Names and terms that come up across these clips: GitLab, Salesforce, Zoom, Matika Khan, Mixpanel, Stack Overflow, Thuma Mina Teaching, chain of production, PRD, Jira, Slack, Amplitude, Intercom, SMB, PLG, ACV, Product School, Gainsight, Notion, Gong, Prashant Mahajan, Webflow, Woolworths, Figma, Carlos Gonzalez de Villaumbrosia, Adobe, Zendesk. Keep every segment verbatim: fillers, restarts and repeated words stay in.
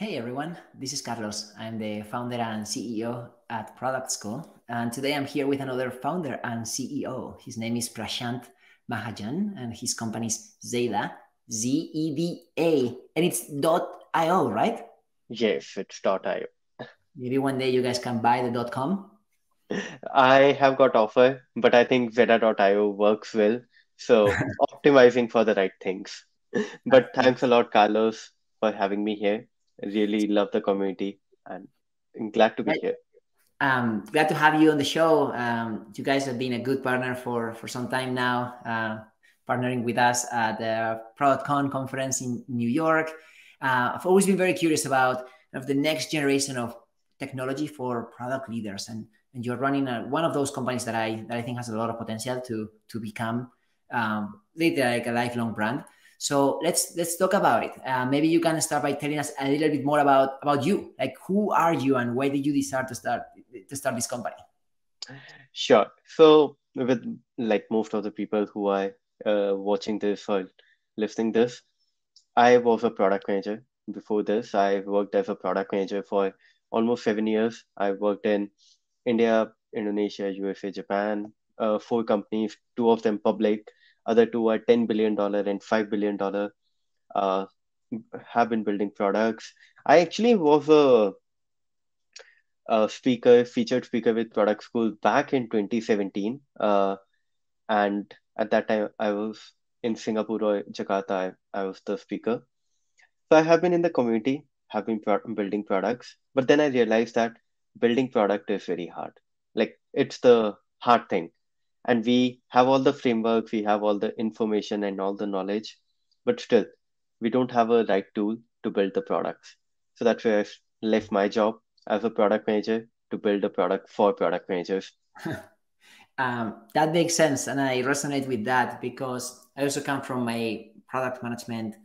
Hey everyone, this is Carlos. I'm the founder and C E O at Product School. And today I'm here with another founder and C E O. His name is Prashant Mahajan and his company is Zeda, Z E D A. And it's dot I O, right? Yes, it's dot I O. Maybe one day you guys can buy the .com. I have got offer, but I think Zeda dot I O works well. So optimizing for the right things. But thanks a lot, Carlos, for having me here. Really love the community and I'm glad to be here. Um, glad to have you on the show. Um, you guys have been a good partner for, for some time now, uh, partnering with us at the ProductCon conference in New York. Uh, I've always been very curious about of the next generation of technology for product leaders. And, and you're running a, one of those companies that I, that I think has a lot of potential to, to become um, later like a lifelong brand. So let's let's talk about it. Uh, maybe you can start by telling us a little bit more about about you. Like, who are you, and why did you decide to start to start this company? Sure. So, with like most of the people who are uh, watching this or listening this, I was a product manager before this. I worked as a product manager for almost seven years. I worked in India, Indonesia, U S A, Japan. Uh, four companies, two of them public. Other two are ten billion dollars and five billion dollars, uh, have been building products. I actually was a, a speaker, featured speaker with Product School back in twenty seventeen. Uh, and at that time, I was in Singapore or Jakarta, I, I was the speaker. So I have been in the community, have been pro- building products. But then I realized that building product is very hard. Like, it's the hard thing. And we have all the frameworks, we have all the information and all the knowledge, but still, we don't have a right tool to build the products. So that's where I left my job as a product manager to build a product for product managers. um, that makes sense. And I resonate with that because I also come from a product management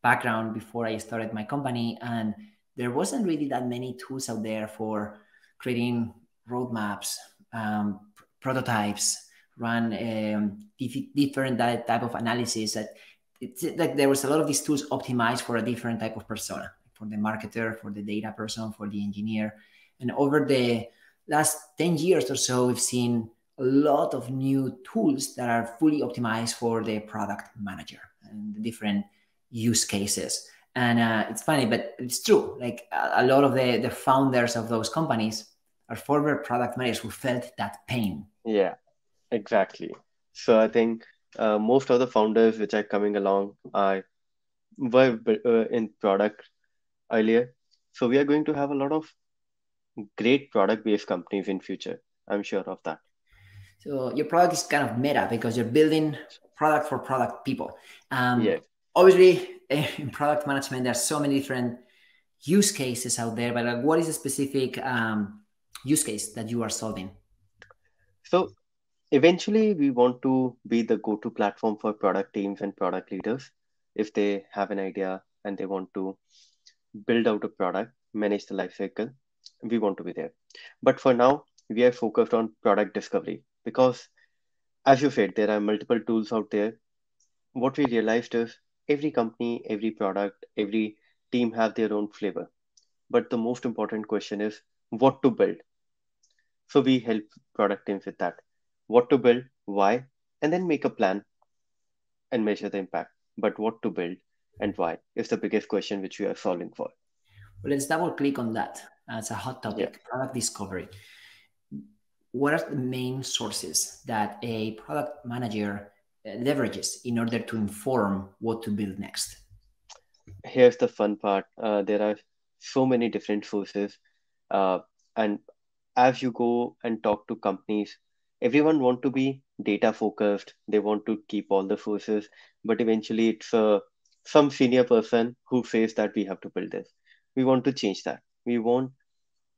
background before I started my company. And there wasn't really that many tools out there for creating roadmaps, um, prototypes, run um, dif- different type of analysis. That it's like there was a lot of these tools optimized for a different type of persona, for the marketer, for the data person, for the engineer. And over the last ten years or so, we've seen a lot of new tools that are fully optimized for the product manager and the different use cases. And uh, it's funny, but it's true. Like a, a lot of the, the founders of those companies are former product managers who felt that pain. Yeah. Exactly. So I think uh, most of the founders which are coming along are were uh, in product earlier. So we are going to have a lot of great product-based companies in future. I'm sure of that. So your product is kind of meta because you're building product for product people. Um, yes. Obviously, in product management, there's so many different use cases out there. But like, what is the specific um, use case that you are solving? So eventually, we want to be the go-to platform for product teams and product leaders. If they have an idea and they want to build out a product, manage the lifecycle, we want to be there. But for now, we are focused on product discovery because, as you said, there are multiple tools out there. What we realized is every company, every product, every team have their own flavor. But the most important question is what to build. So we help product teams with that. What to build, why, and then make a plan and measure the impact. But what to build and why is the biggest question which we are solving for. Well, let's double click on that. That's a hot topic, yeah. Product discovery. What are the main sources that a product manager leverages in order to inform what to build next? Here's the fun part. Uh, there are so many different sources. Uh, and as you go and talk to companies, everyone want to be data focused. They want to keep all the sources, but eventually it's uh, some senior person who says that we have to build this. We want to change that. We want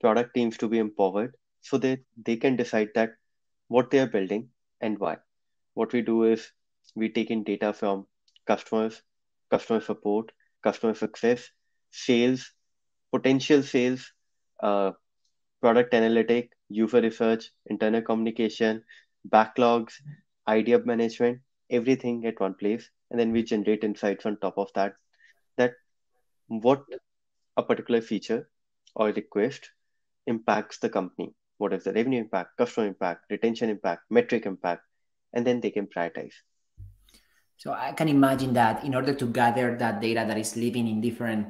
product teams to be empowered so that they can decide that what they are building and why. What we do is we take in data from customers, customer support, customer success, sales, potential sales, uh, product analytics, user research, internal communication, backlogs, idea management, everything at one place. And then we generate insights on top of that, that what a particular feature or request impacts the company. What is the revenue impact, customer impact, retention impact, metric impact, and then they can prioritize. So I can imagine that in order to gather that data that is living in different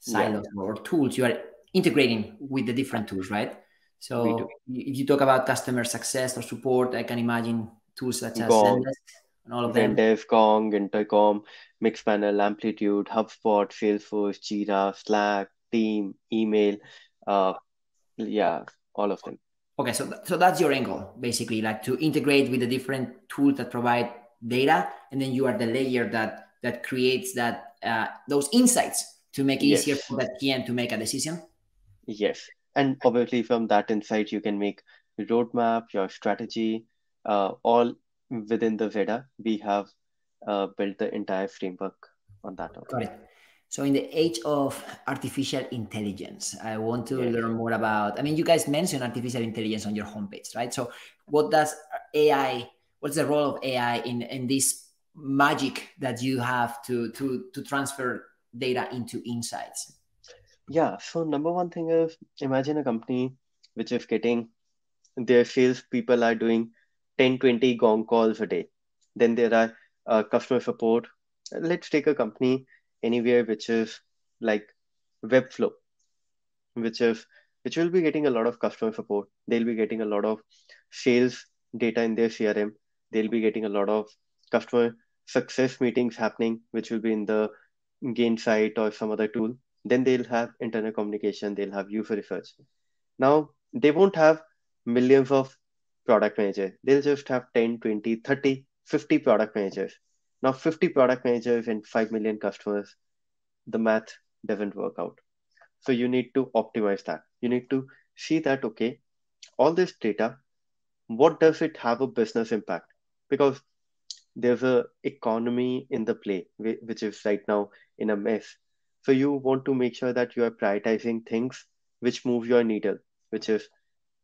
silos yeah. or tools, you are integrating with the different tools, right? So if you talk about customer success or support, I can imagine tools such as Gong, Zendesk and all of them. Zendesk, Gong, Intercom, Mixpanel, Amplitude, HubSpot, Salesforce, Jira, Slack, Team, email, uh, yeah, all of them. Okay, so, th so that's your angle, basically, like to integrate with the different tools that provide data, and then you are the layer that that creates that uh, those insights to make it yes. easier for that P M to make a decision. Yes, and obviously from that insight you can make your roadmap, your strategy, uh, all within the Zeda. We have uh, built the entire framework on that. Got it. So in the age of artificial intelligence, I want to yes. learn more about. I mean, you guys mentioned artificial intelligence on your homepage, right? So what does A I? What's the role of A I in, in this magic that you have to, to, to transfer data into insights? Yeah. So number one thing is, imagine a company which is getting their sales people are doing ten, twenty Gong calls a day. Then there are uh, customer support. Let's take a company anywhere which is like Webflow, which is, which will be getting a lot of customer support. They'll be getting a lot of sales data in their C R M. They'll be getting a lot of customer success meetings happening, which will be in the Gainsight or some other tool. Then they'll have internal communication. They'll have user research. Now, they won't have millions of product managers. They'll just have ten, twenty, thirty, fifty product managers. Now, fifty product managers and five million customers, the math doesn't work out. So you need to optimize that. You need to see that, okay, all this data, what does it have a business impact? Because there's an economy in the play, which is right now in a mess. So you want to make sure that you are prioritizing things which move your needle, which is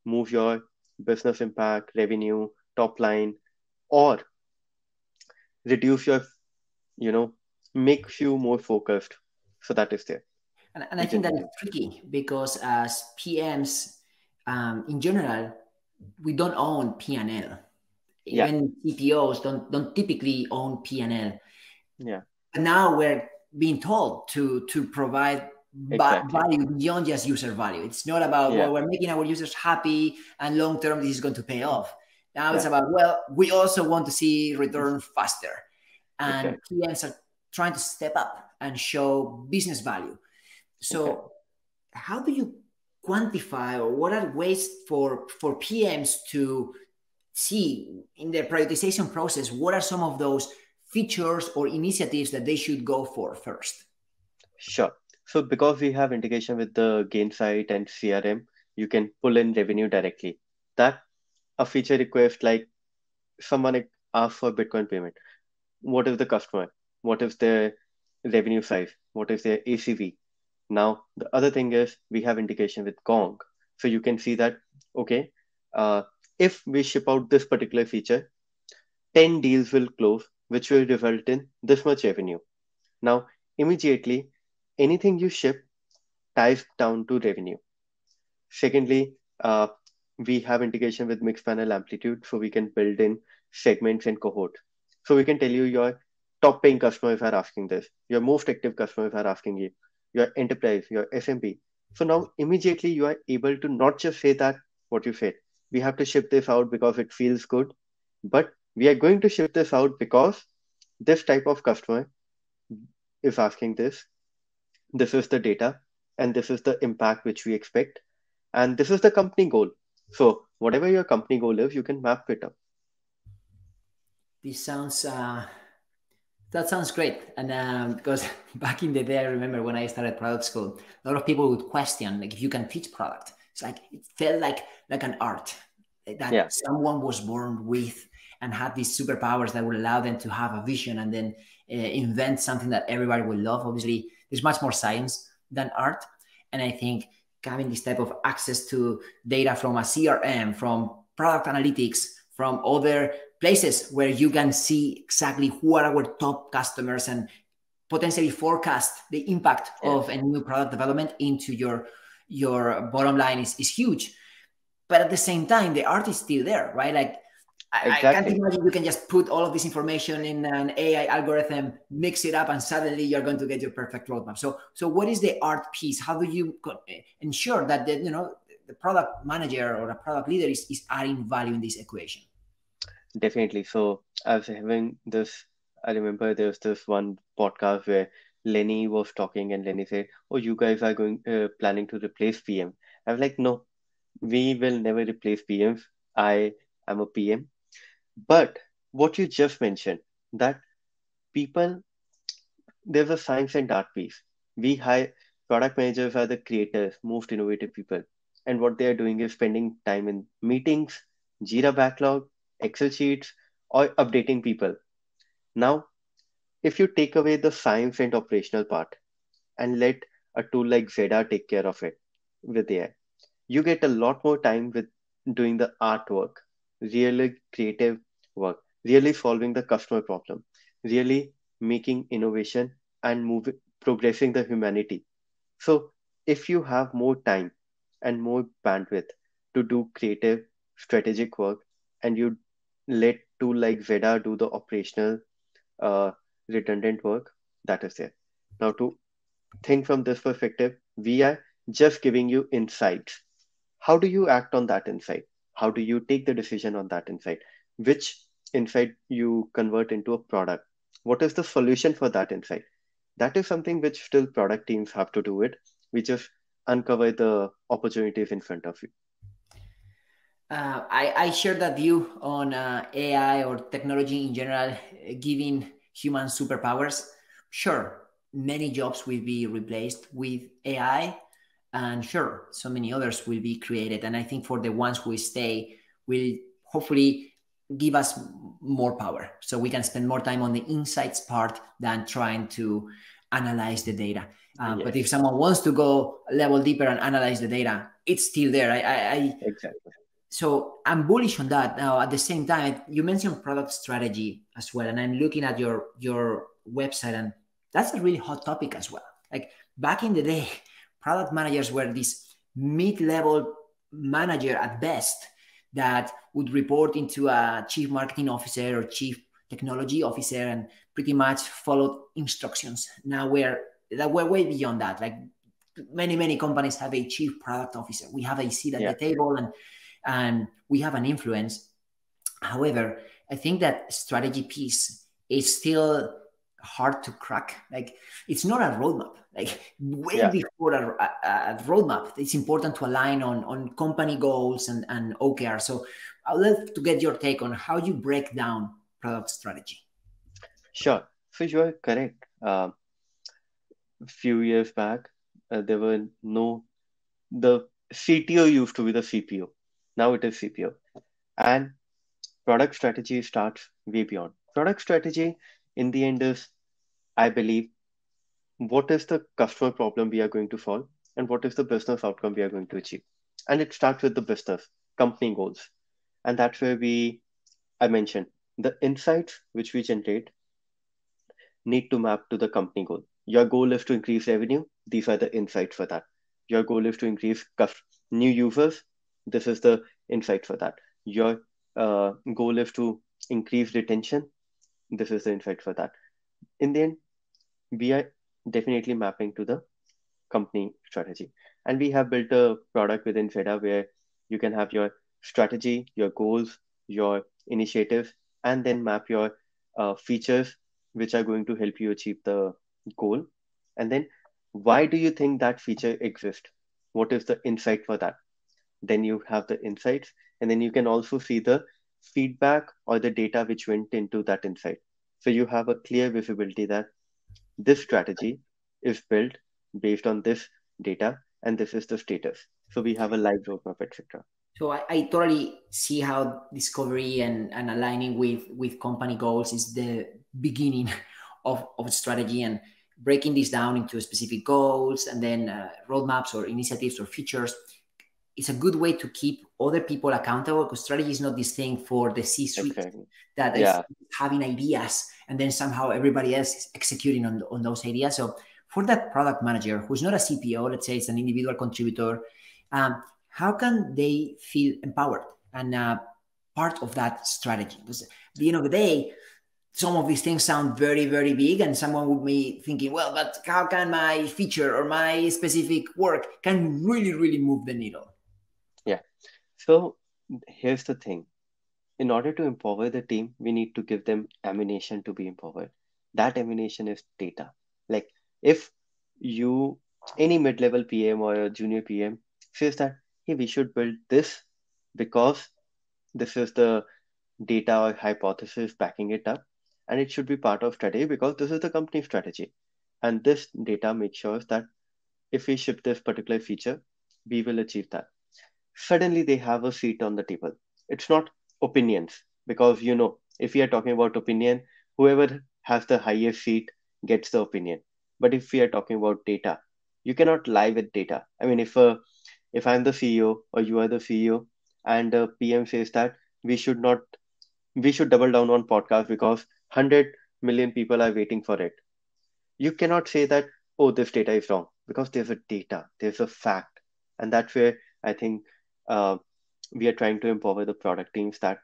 move your business impact, revenue, top line, or reduce your, you know, make you more focused. So that is there. And, and I think that is tricky because as P Ms um, in general, we don't own P and L. Even yeah. C P Os don't don't typically own P and L. Yeah. But now we're being told to to provide exactly. value beyond just user value. It's not about yeah. well, we're making our users happy and long term this is going to pay off. Now yeah. it's about well, we also want to see return faster, and exactly. P Ms are trying to step up and show business value. So, okay. how do you quantify, or what are ways for for P Ms to see in their prioritization process, what are some of those features or initiatives that they should go for first? Sure. So because we have integration with the Gainsight and C R M, you can pull in revenue directly. That a feature request like someone asks for Bitcoin payment. What is the customer? What is their revenue size? What is their A C V? Now, the other thing is we have integration with Gong. So you can see that, okay, uh, if we ship out this particular feature, ten deals will close, which will result in this much revenue. Now, immediately, anything you ship ties down to revenue. Secondly, uh, we have integration with Mixpanel Amplitude, so we can build in segments and cohort. So we can tell you your top paying customers are asking this, your most active customers are asking you, your enterprise, your S M B. So now immediately you are able to not just say that what you said. We have to ship this out because it feels good, but we are going to ship this out because this type of customer is asking this. This is the data and this is the impact which we expect. And this is the company goal. So whatever your company goal is, you can map it up. This sounds... Uh... That sounds great. And um, because back in the day, I remember when I started Product School, a lot of people would question, like, if you can teach product. It's like, it felt like, like an art that yeah. someone was born with and had these superpowers that would allow them to have a vision and then uh, invent something that everybody would love. Obviously, there's much more science than art. And I think having this type of access to data from a C R M, from product analytics, from other places where you can see exactly who are our top customers and potentially forecast the impact yeah. of a new product development into your your bottom line is, is huge. But at the same time, the art is still there, right? Like I, exactly. I can't imagine you can just put all of this information in an A I algorithm, mix it up, and suddenly you're going to get your perfect roadmap. So, so what is the art piece? How do you ensure that the, you know, the product manager or a product leader is, is adding value in this equation? Definitely. So I was having this, I remember there was this one podcast where Lenny was talking and Lenny said, oh, you guys are going uh, planning to replace P M. I was like, no, we will never replace P Ms. I am a P M. But what you just mentioned, that people, there's a science and art piece. We hire product managers are the creators, most innovative people. And what they are doing is spending time in meetings, Jira backlog, Excel sheets, or updating people. Now, if you take away the science and operational part and let a tool like Zeda take care of it with A I, you get a lot more time with doing the artwork, really creative work, really solving the customer problem, really making innovation and moving, progressing the humanity. So if you have more time and more bandwidth to do creative, strategic work, and you let tool like Zeda do the operational uh, redundant work, that is there. Now to think from this perspective, we are just giving you insights. How do you act on that insight? How do you take the decision on that insight? Which insight you convert into a product? What is the solution for that insight? That is something which still product teams have to do it. We just uncover the opportunities in front of you. Uh, I, I share that view on uh, A I or technology in general, giving human superpowers. Sure, many jobs will be replaced with A I. And sure, so many others will be created. And I think for the ones who stay, will hopefully give us more power. So we can spend more time on the insights part than trying to analyze the data. Um, yes. But if someone wants to go a level deeper and analyze the data, it's still there. I, I, I exactly. So I'm bullish on that. Now, at the same time, you mentioned product strategy as well. And I'm looking at your, your website, and that's a really hot topic as well. Like back in the day, product managers were this mid-level manager at best that would report into a chief marketing officer or chief technology officer and pretty much followed instructions. Now we're, we're way beyond that. Like many, many companies have a chief product officer. We have a seat at yeah. the table and, and we have an influence. However, I think that strategy piece is still hard to crack. Like it's not a roadmap. Like way yeah. before a, a, a roadmap, it's important to align on, on company goals and, and O K R. So I'd love to get your take on how you break down product strategy. Sure. So you are correct. Uh, a few years back, uh, there were no, the C T O used to be the C P O. Now it is C P O. And product strategy starts way beyond. Product strategy in the end is, I believe, what is the customer problem we are going to solve and what is the business outcome we are going to achieve? And it starts with the business, company goals. And that's where we, I mentioned, the insights which we generate need to map to the company goal. Your goal is to increase revenue. These are the insights for that. Your goal is to increase new users. This is the insight for that. Your uh, goal is to increase retention. This is the insight for that. In the end, we are definitely mapping to the company strategy. And we have built a product within Zeda where you can have your strategy, your goals, your initiatives, and then map your uh, features, which are going to help you achieve the goal. And then why do you think that feature exists? What is the insight for that? Then you have the insights, and then you can also see the feedback or the data which went into that insight. So you have a clear visibility that this strategy is built based on this data, and this is the status. So we have a live roadmap, et cetera. So I, I totally see how discovery and, and aligning with, with company goals is the beginning of, of strategy, and breaking this down into specific goals and then uh, roadmaps or initiatives or features it's a good way to keep other people accountable, because strategy is not this thing for the C-suite okay. that yeah. is having ideas and then somehow everybody else is executing on, on those ideas. So for that product manager who's not a C P O, let's say it's an individual contributor, um, how can they feel empowered and uh, part of that strategy? Because at the end of the day, some of these things sound very, very big, and someone would be thinking, well, but how can my feature or my specific work can really, really move the needle? Yeah. So here's the thing. In order to empower the team, we need to give them ammunition to be empowered. That ammunition is data. Like if you, any mid-level P M or a junior P M says that, hey, we should build this because this is the data or hypothesis backing it up. And it should be part of strategy because this is the company strategy. And this data makes sure that if we ship this particular feature, we will achieve that. Suddenly they have a seat on the table. It's not opinions, because, you know, if we are talking about opinion, whoever has the highest seat gets the opinion. But if we are talking about data, you cannot lie with data. I mean, if, uh, if I'm the C E O or you are the C E O and the P M says that we should not, we should double down on podcasts because one hundred million people are waiting for it. You cannot say that, oh, this data is wrong, because there's a data, there's a fact. And that's where I think uh, we are trying to empower the product teams, that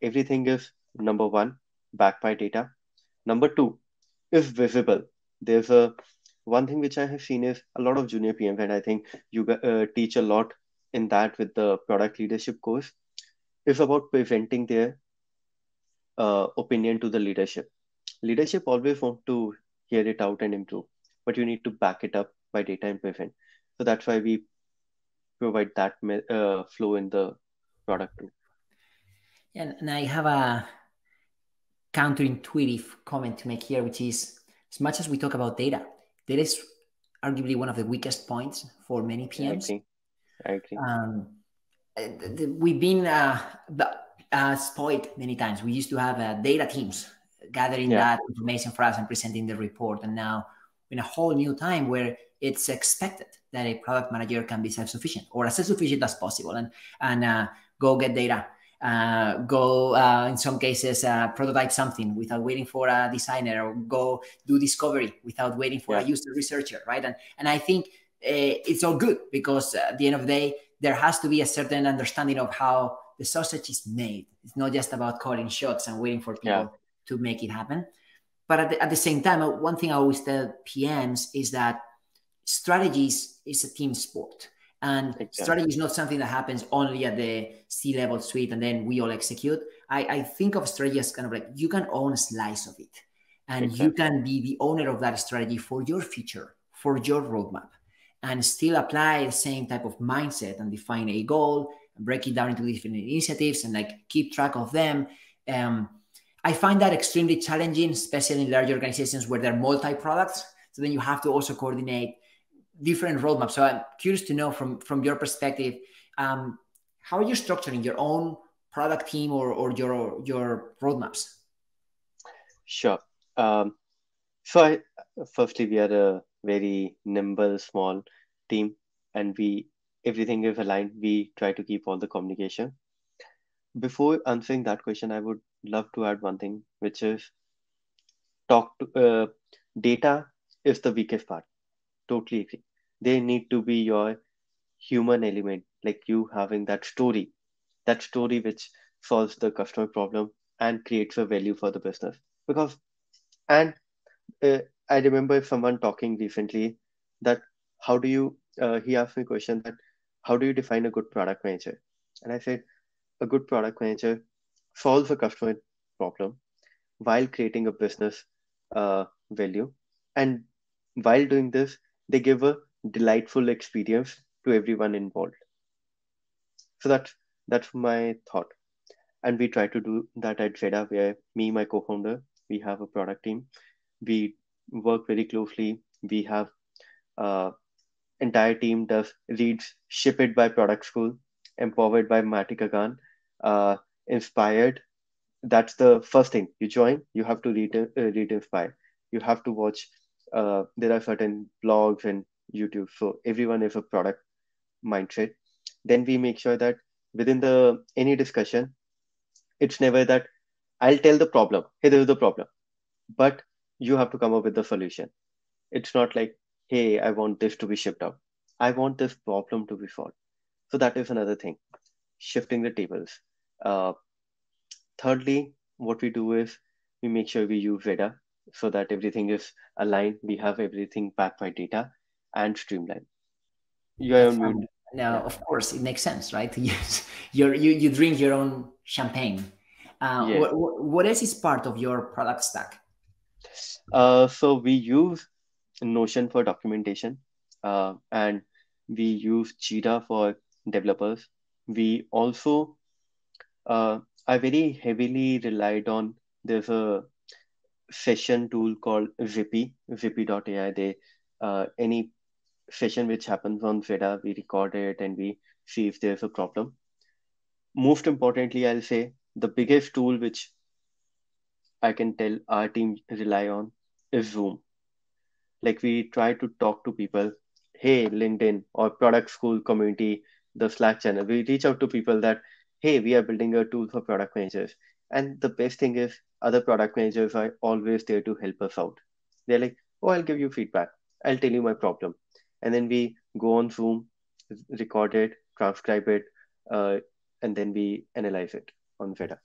everything is, number one, backed by data. Number two, is visible. There's a one thing which I have seen is a lot of junior P Ms, and I think you uh, teach a lot in that with the product leadership course, is about presenting their Uh, opinion to the leadership. Leadership always want to hear it out and improve, but you need to back it up by data and prevent. So that's why we provide that uh, flow in the product too. Yeah, and I have a counterintuitive comment to make here, which is, as much as we talk about data, data is arguably one of the weakest points for many P Ms. I agree. I agree. Um, we've been uh, the, Uh, spoiled many times. We used to have uh, data teams gathering yeah. that information for us and presenting the report. And now in a whole new time where it's expected that a product manager can be self-sufficient, or as self-sufficient as possible, and, and uh, go get data, uh, go uh, in some cases uh, prototype something without waiting for a designer, or go do discovery without waiting for yeah. a user researcher, right? And, and I think uh, it's all good, because at the end of the day, there has to be a certain understanding of how the sausage is made. It's not just about calling shots and waiting for people yeah. to make it happen. But at the, at the same time, one thing I always tell P Ms is that strategies is a team sport. And exactly. strategy is not something that happens only at the C-level suite and then we all execute. I, I think of strategy as kind of like, you can own a slice of it. And exactly. you can be the owner of that strategy for your future, for your roadmap, and still apply the same type of mindset and define a goal, break it down into different initiatives, and like keep track of them. Um, I find that extremely challenging, especially in large organizations where they're multi-products. So then you have to also coordinate different roadmaps. So I'm curious to know from, from your perspective, um, how are you structuring your own product team or, or your, your roadmaps? Sure. Um, so I, firstly, we are a very nimble, small team, and we everything is aligned. We try to keep all the communication. Before answering that question, I would love to add one thing, which is talk to uh, data is the weakest part. Totally agree. They need to be your human element, like you having that story, that story which solves the customer problem and creates a value for the business. Because, and uh, I remember someone talking recently that how do you, uh, he asked me a question that, how do you define a good product manager? And I said, a good product manager solves a customer problem while creating a business uh, value. And while doing this, they give a delightful experience to everyone involved. So that's, that's my thought. And we try to do that at Zeda, where me, my co-founder, we have a product team. We work very closely. We have uh, entire team does reads Ship It by Product School, empowered by Matika Khan, uh, inspired. That's the first thing you join. You have to read, uh, read inspire. You have to watch. Uh, there are certain blogs and YouTube. So everyone is a product mindset. then we make sure that within the any discussion, it's never that I'll tell the problem, hey, this is the problem, but you have to come up with the solution. It's not like, hey, I want this to be shipped out. I want this problem to be solved. So that is another thing, shifting the tables. Uh, thirdly, what we do is we make sure we use Zeda so that everything is aligned. We have everything backed by data and streamlined. You are on Now, of course, it makes sense, right? you you you drink your own champagne. Uh, yes. what, what, what else is part of your product stack? Uh, so we use Notion for documentation, uh, and we use Jira for developers. We also uh, are very heavily relied on. There's a session tool called Zippy, Zippy dot A I. They uh, any session which happens on Zeda, we record it and we see if there's a problem. Most importantly, I'll say the biggest tool which I can tell our team rely on is Zoom. Like we try to talk to people, hey, LinkedIn or Product School community, the Slack channel, we reach out to people that, hey, we are building a tool for product managers. And the best thing is other product managers are always there to help us out. They're like, oh, I'll give you feedback. I'll tell you my problem. And then we go on Zoom, record it, transcribe it, uh, and then we analyze it on Zeda.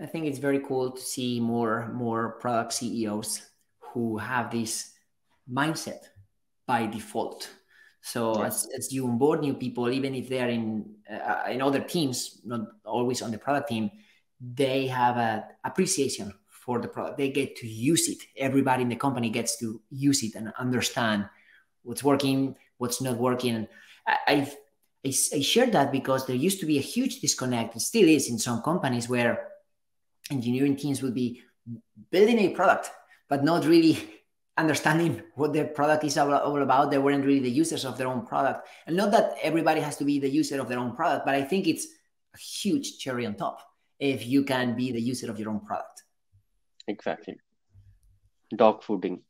I think it's very cool to see more, more product C E Os who have this mindset by default. So yes. as, as you onboard new people, even if they are in, uh, in other teams, not always on the product team, they have an appreciation for the product. They get to use it. Everybody in the company gets to use it and understand what's working, what's not working. I, I've, I, I shared that because there used to be a huge disconnect, and still is in some companies, where engineering teams would be building a product, but not really understanding what their product is all, all about. They weren't really the users of their own product. And not that everybody has to be the user of their own product, but I think it's a huge cherry on top if you can be the user of your own product. Exactly. Dog fooding.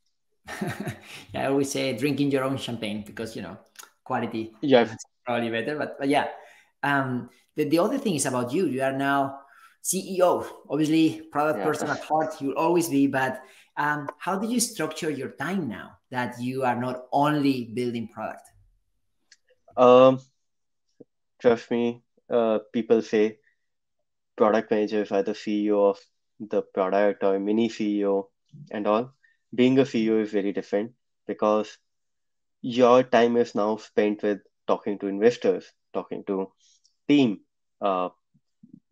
Yeah, I always say drinking your own champagne because, you know, quality yes. is probably better. But, but yeah, um, the, the other thing is about you. You are now C E O, obviously product yeah. person at heart, you'll always be. But um, how do you structure your time now that you are not only building product? Um, trust me, uh, people say product managers are the C E O of the product or mini C E O and all. Being a C E O is very different because your time is now spent with talking to investors, talking to team, uh,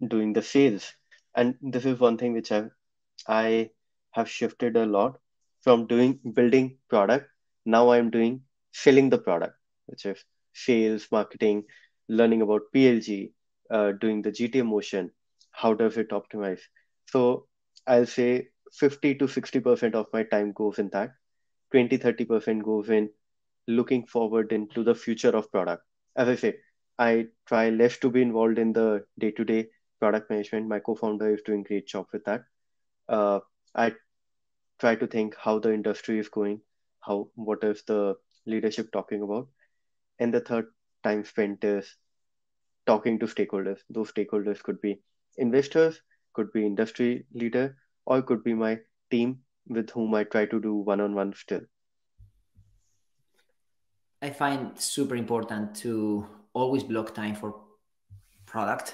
doing the sales. And this is one thing which I've, I have shifted a lot from doing building product. Now I'm doing selling the product, which is sales, marketing, learning about P L G, uh, doing the G T M motion, how does it optimize? So I'll say fifty to sixty percent of my time goes in that, twenty, thirty percent goes in looking forward into the future of product. As I say, I try less to be involved in the day-to-day product management. My co-founder is doing a great job with that. Uh, I try to think how the industry is going, how what is the leadership talking about. And the third time spent is talking to stakeholders. Those stakeholders could be investors, could be industry leader, or it could be my team with whom I try to do one-on-one still. I find super important to always block time for product,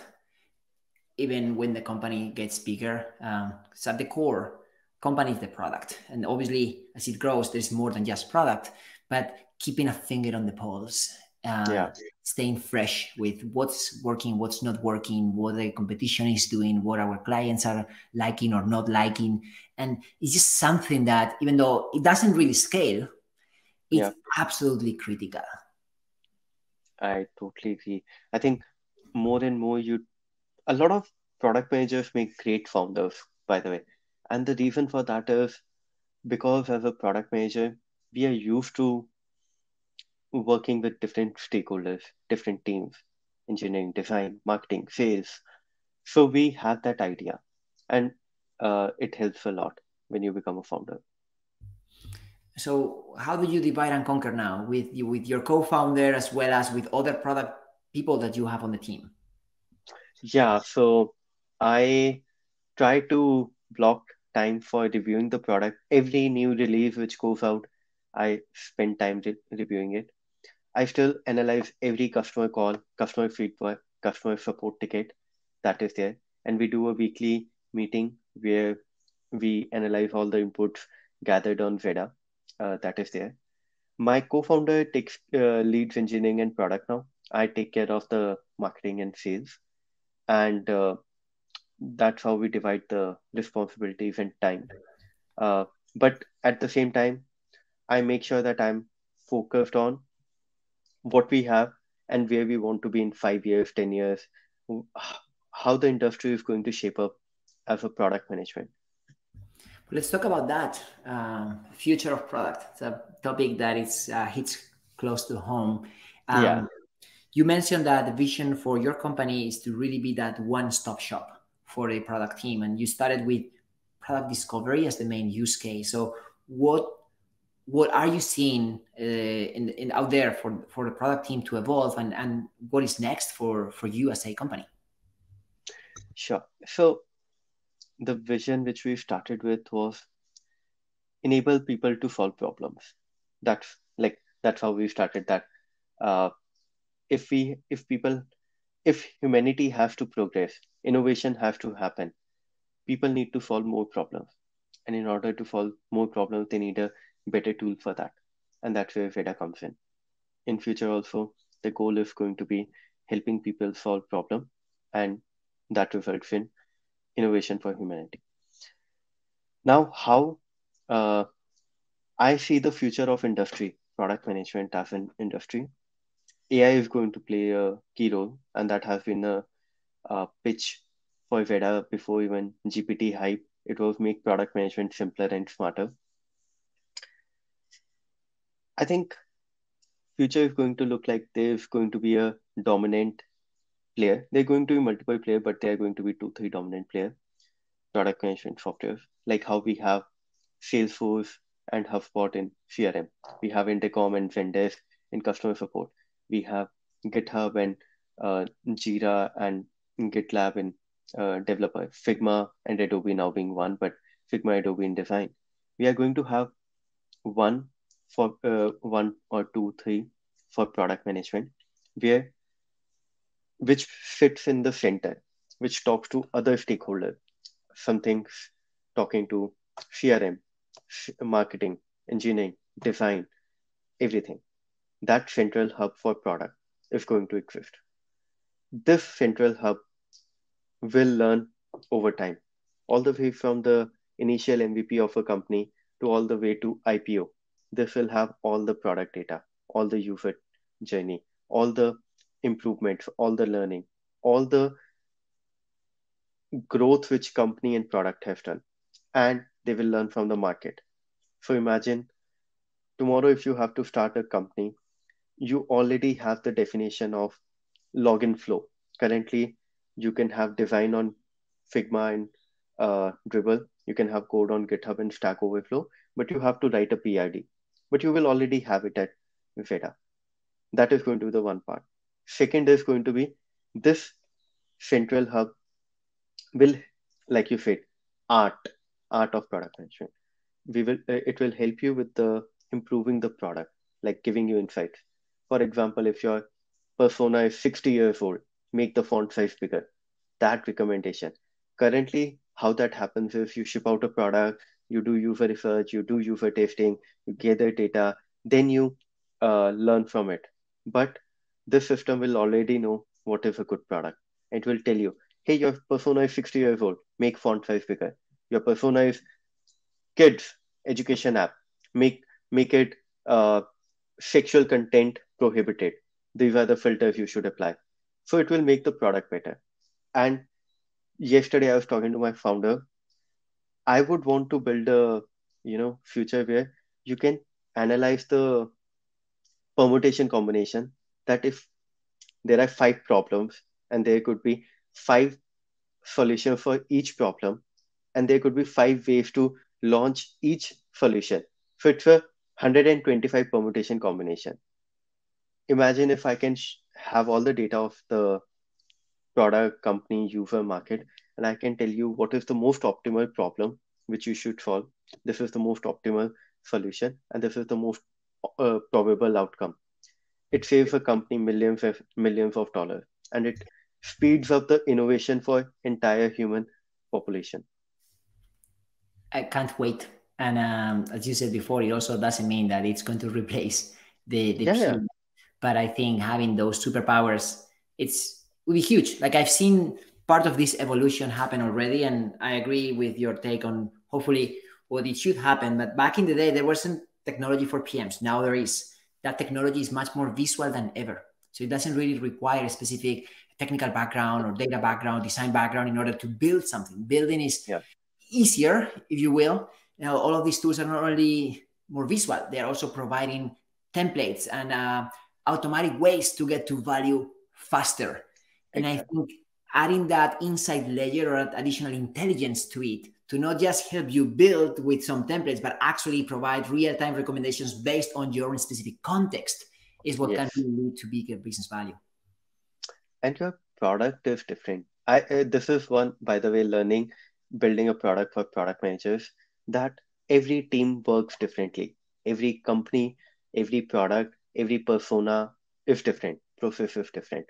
even when the company gets bigger. Um, it's at the core, company is the product. And obviously, as it grows, there's more than just product, but keeping a finger on the pulse, um, yeah. staying fresh with what's working, what's not working, what the competition is doing, what our clients are liking or not liking. And it's just something that, even though it doesn't really scale, it's yeah. absolutely critical. I totally agree. I think more and more you, a lot of product managers make great founders, by the way. And the reason for that is because as a product manager, we are used to working with different stakeholders, different teams, engineering, design, marketing, sales. So we have that idea and uh, it helps a lot when you become a founder. So how do you divide and conquer now with, with your co-founder as well as with other product people that you have on the team? Yeah, so I try to block time for reviewing the product. Every new release which goes out, I spend time re- reviewing it. I still analyze every customer call, customer feedback, customer support ticket that is there. And we do a weekly meeting where we analyze all the inputs gathered on Zeda uh, that is there. My co-founder takes uh, leads engineering and product now. I take care of the marketing and sales. And uh, that's how we divide the responsibilities and time. Uh, but at the same time, I make sure that I'm focused on what we have and where we want to be in five years, ten years, how the industry is going to shape up as a product management. Let's talk about that. Uh, future of product. It's a topic that is uh, hits close to home. Um, yeah. You mentioned that the vision for your company is to really be that one-stop shop for a product team. And you started with product discovery as the main use case. So what what are you seeing uh, in, in out there for, for the product team to evolve, and, and what is next for, for you as a company? Sure. So the vision which we started with was enable people to solve problems. That's like, that's how we started that. Uh, if we, if people, if humanity has to progress, innovation has to happen. People need to solve more problems. And in order to solve more problems, they need a better tool for that. And that's where Zeda comes in. In future also, the goal is going to be helping people solve problem, and that results in innovation for humanity. Now, how uh, I see the future of industry, product management as an industry, A I is going to play a key role, and that has been a, a pitch for Zeda before even G P T hype. It was make product management simpler and smarter. I think future is going to look like there's going to be a dominant player. They're going to be multiple player, but they're going to be two, three dominant player product management software, like how we have Salesforce and HubSpot in C R M. We have Intercom and Zendesk in customer support. We have GitHub and uh, Jira and GitLab in uh, developer. Figma and Adobe now being one, but Figma, Adobe in design. We are going to have one for uh, one or two, three for product management, where which fits in the center, which talks to other stakeholders, something talking to C R M, marketing, engineering, design, everything. That central hub for product is going to exist. This central hub will learn over time, all the way from the initial M V P of a company to all the way to I P O. This will have all the product data, all the user journey, all the improvements, all the learning, all the growth which company and product have done, and they will learn from the market. So imagine tomorrow, if you have to start a company, you already have the definition of login flow. Currently, you can have design on Figma and uh, Dribbble. You can have code on GitHub and Stack Overflow, but you have to write a P R D, but you will already have it at Zeda. That is going to be the one part. Second is going to be this central hub will, like you said, art, art of product management. We will, it will help you with the improving the product, like giving you insights. For example, if your persona is sixty years old, make the font size bigger, that recommendation. Currently, how that happens is you ship out a product, you do user research, you do user testing, you gather data, then you uh, learn from it. But this system will already know what is a good product. It will tell you, hey, your persona is sixty years old, make font size bigger. Your persona is kids, education app, make make it uh, sexual content prohibited. These are the filters you should apply. So it will make the product better. And yesterday I was talking to my founder. I would want to build a you know future where you can analyze the permutation combination, that if there are five problems and there could be five solutions for each problem, and there could be five ways to launch each solution. So it's a one hundred twenty-five permutation combination. Imagine if I can sh- have all the data of the product, company, user, market, and I can tell you what is the most optimal problem which you should solve. This is the most optimal solution, and this is the most uh, probable outcome. It saves a company millions of millions of dollars, and it speeds up the innovation for entire human population. I can't wait. And um, as you said before, it also doesn't mean that it's going to replace the, the yeah, yeah. But I think having those superpowers, it's will be huge. Like I've seen part of this evolution happen already, and I agree with your take on hopefully what it should happen. But back in the day, there wasn't technology for P Ms. Now there is. That technology is much more visual than ever. So it doesn't really require a specific technical background or data background, design background in order to build something. Building is yeah. easier, if you will. Now, all of these tools are not only more visual, they're also providing templates and uh, automatic ways to get to value faster. And I think adding that insight layer or additional intelligence to it, to not just help you build with some templates, but actually provide real-time recommendations based on your own specific context is what yes. can really lead to bigger business value. And your product is different. I, uh, this is one, by the way, learning, building a product for product managers, that every team works differently. Every company, every product, every persona is different, process is different.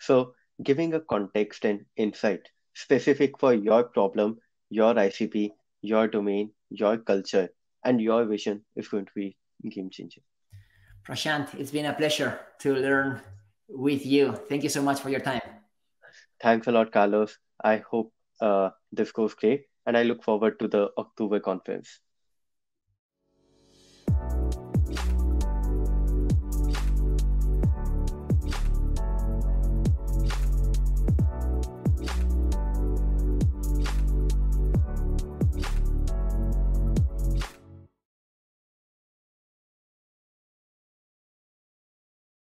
So giving a context and insight specific for your problem, your I C P, your domain, your culture, and your vision is going to be game changing. Prashant, it's been a pleasure to learn with you. Thank you so much for your time. Thanks a lot, Carlos. I hope uh, this goes great, and I look forward to the October conference.